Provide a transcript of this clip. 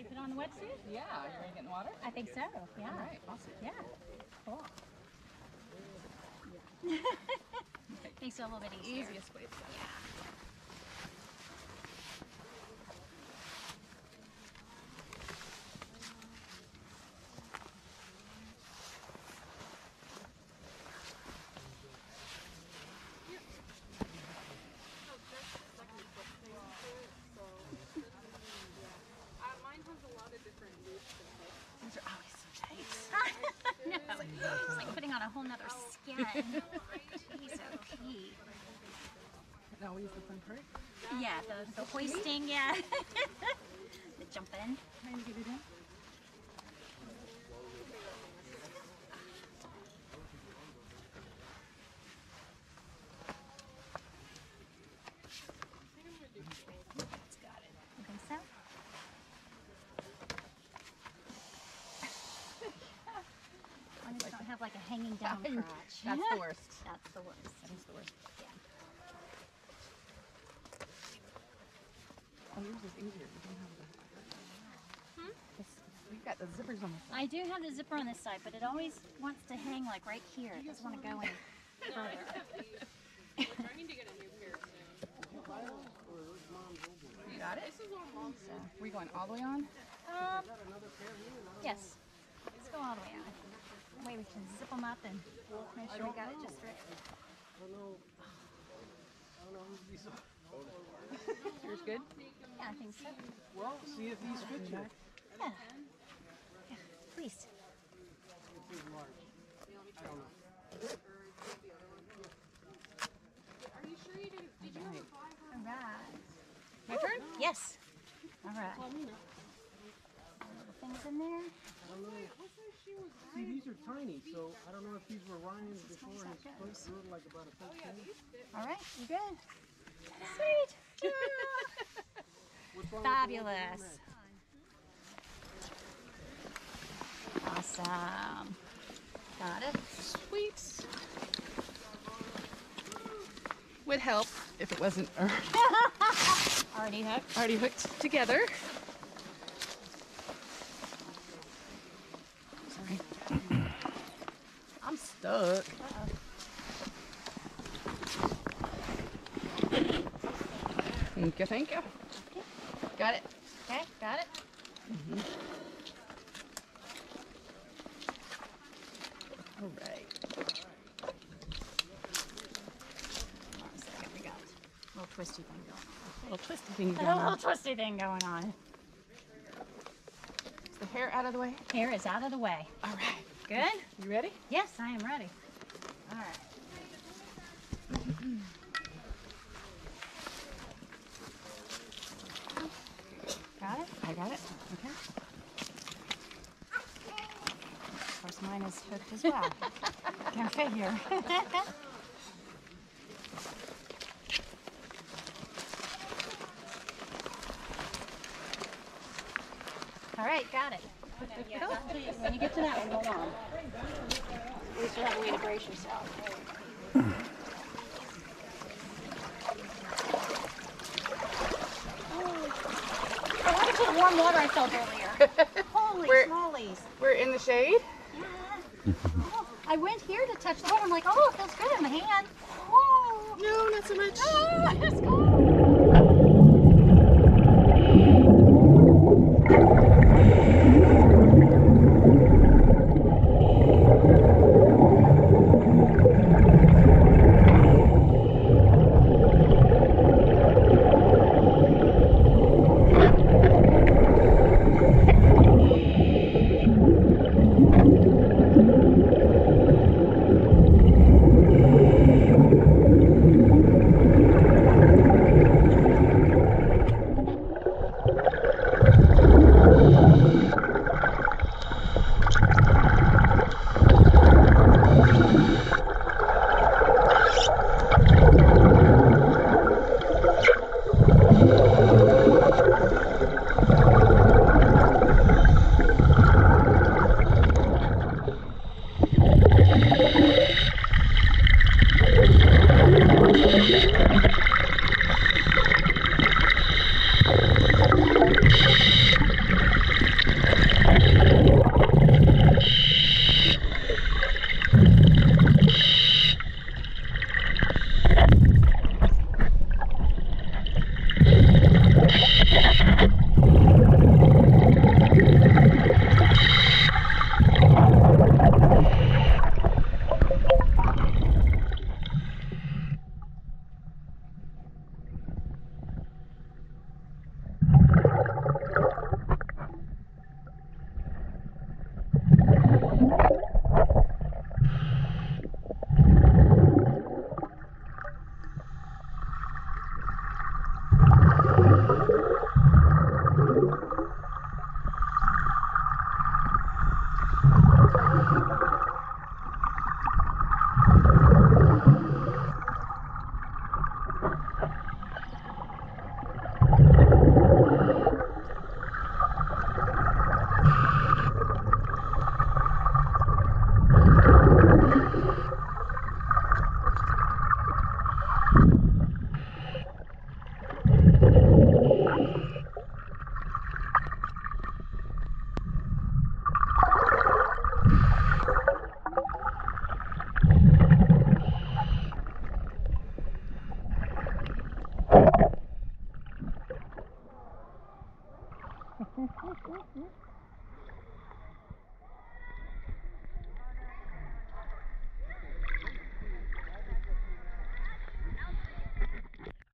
Wipe it on the wetsuit? Yeah. Are you going to get in the water? I think so. Yeah. All right. Awesome. Yeah. Cool. Yeah. Makes it a little bit easier. Easiest way to go. Yeah. Those are always so tight. No. It's like putting on a whole nother skin. Jeez, okay. Now we use the fun part? Yeah, the hoisting, yeah. The jumping. Trying to get it in. Have like a hanging down crotch. That's the worst. That's the worst. That is the worst. Yeah. Oh, yours is easier. You don't have the... Hmm? You've got the zippers on the side. I do have the zipper on this side, but it always wants to hang like right here. It doesn't want to go any further. We're trying to get a new pair soon. You got it? This is our mom's. Are we going all the way on? Yes. Let's go all the way on. Way we can zip them up and make sure we got it just right. I don't know. I don't know who's these are. Yours good? Yeah, I think so. Well, see if these fit you. Yeah. Yeah. Please. I don't know. Are you sure you didn't? Did you have a fiver? All right. My turn? Yes. All right. Things in there. See, these are tiny, so I don't know if these were Ryan's before his first rule, like about a 14. All right, you good? Sweet. Yeah. Fabulous. Awesome. Got it. Sweet. Would help if it wasn't already hooked. Already hooked together. I'm stuck. Thank you, thank you. Okay. Got it. Okay, got it. Mm-hmm. All right. Hold on a second, we got a little twisty thing going on. A little twisty thing going on. A little twisty thing going on. Is the hair out of the way? Hair is out of the way. All right. Good? You ready? Yes, I am ready. All right. Got it? I got it. Okay. Of course, mine is hooked as well. Can't figure. All right, got it. Yeah, when you get to that one, hold on. You should have a way to brace yourself. Oh. I wanted to put warm water I felt earlier. Holy smollies. We're in the shade? Yeah. Oh, I went here to touch the water. I'm like, oh, it feels good in my hand. Whoa. No, not so much. Oh, it's cold.